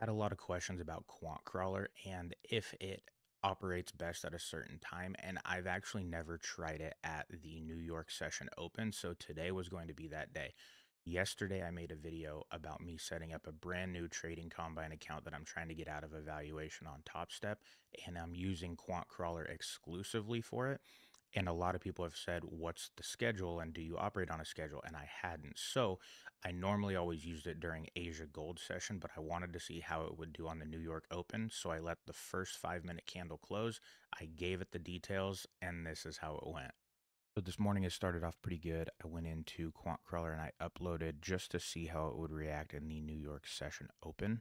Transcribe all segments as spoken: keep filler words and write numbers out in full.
had a lot of questions about Quant Crawler and if it operates best at a certain time, and I've actually never tried it at the New York session open, so today was going to be that day. Yesterday, I made a video about me setting up a brand new trading combine account that I'm trying to get out of evaluation on TopStep, and I'm using Quant Crawler exclusively for it. And a lot of people have said, what's the schedule and do you operate on a schedule? And I hadn't. So I normally always used it during Asia Gold session, but I wanted to see how it would do on the New York Open. So I let the first five minute candle close. I gave it the details, and this is how it went. So this morning it started off pretty good. I went into Quant Crawler and I uploaded just to see how it would react in the New York session open.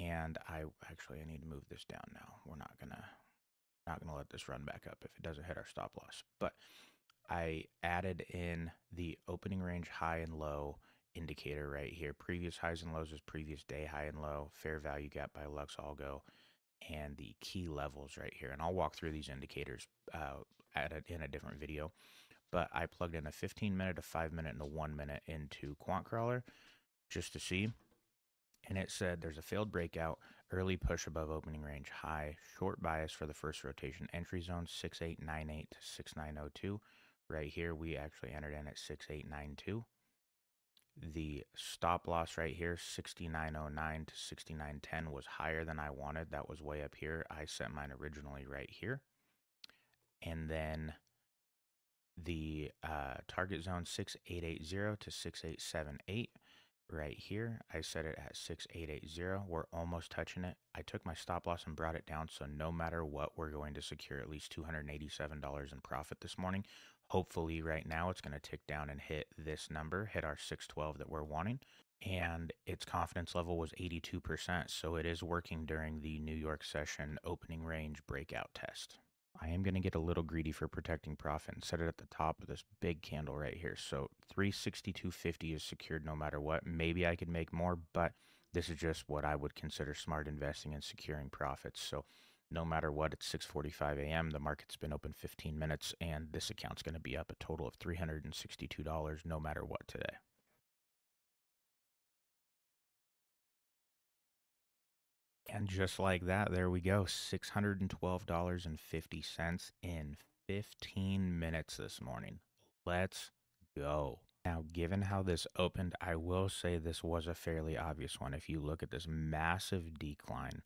And I actually, I need to move this down now. We're not gonna, not gonna let this run back up if it doesn't hit our stop loss. But I added in the opening range high and low indicator right here. Previous highs and lows is previous day high and low, fair value gap by Lux Algo, and the key levels right here. And I'll walk through these indicators uh, at a, in a different video. But I plugged in a fifteen minute, a five minute, and a one minute into Quant Crawler just to see. And it said there's a failed breakout, early push above opening range high, short bias for the first rotation entry zone, six eight nine eight to six nine zero two. Right here, we actually entered in at six eight nine two. The stop loss right here, sixty-nine oh nine to sixty-nine ten, was higher than I wanted. That was way up here. I set mine originally right here. And then the uh, target zone, six eight eight zero to six eight seven eight, right here. I set it at six eight eight zero. We're almost touching it. I took my stop loss and brought it down. So no matter what, we're going to secure at least two hundred eighty-seven dollars in profit this morning. Hopefully right now it's going to tick down and hit this number, hit our six twelve that we're wanting. And its confidence level was eighty-two percent. So it is working during the New York session opening range breakout test. I am going to get a little greedy for protecting profit and set it at the top of this big candle right here. So three sixty-two fifty is secured no matter what. Maybe I could make more, but this is just what I would consider smart investing and securing profits. So no matter what, it's six forty-five a m The market's been open fifteen minutes, and this account's going to be up a total of three hundred sixty-two dollars no matter what today. And just like that, there we go, six hundred twelve dollars and fifty cents in fifteen minutes this morning. Let's go. Now, given how this opened, I will say this was a fairly obvious one. If you look at this massive decline,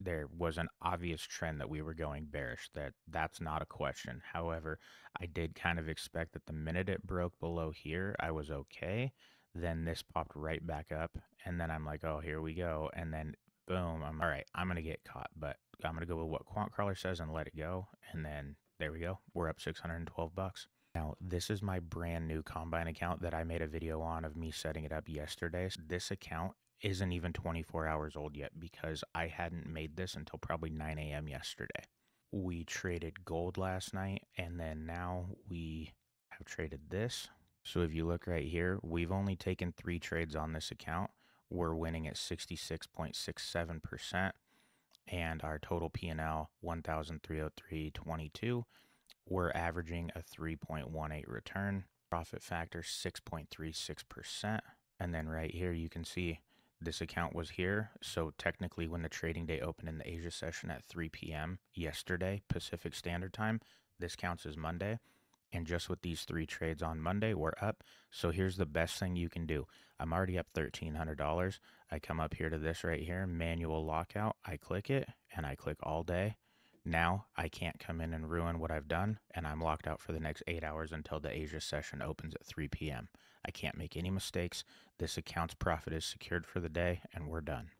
there was an obvious trend that we were going bearish. That that's not a question. However, I did kind of expect that the minute it broke below here, I was okay. Then this popped right back up, and then I'm like, oh, here we go. And then boom, I'm all right, I'm going to get caught, but I'm going to go with what Quant Crawler says and let it go. And then there we go. We're up six hundred twelve bucks. Now, this is my brand new Combine account that I made a video on of me setting it up yesterday. This account isn't even twenty-four hours old yet because I hadn't made this until probably nine a m yesterday. We traded gold last night, and then now we have traded this. So if you look right here, we've only taken three trades on this account. We're winning at sixty-six point six seven percent, and our total P and L one thousand three hundred three dollars and twenty-two cents. We're averaging a three point one eight return, profit factor six point three six percent. And then right here you can see this account was here. So technically when the trading day opened in the Asia session at three p m yesterday, Pacific Standard Time, this counts as Monday. And just with these three trades on Monday, we're up. So here's the best thing you can do. I'm already up thirteen hundred dollars. I come up here to this right here, manual lockout. I click it, and I click all day. Now I can't come in and ruin what I've done, and I'm locked out for the next eight hours until the Asia session opens at three p m I can't make any mistakes. This account's profit is secured for the day, and we're done.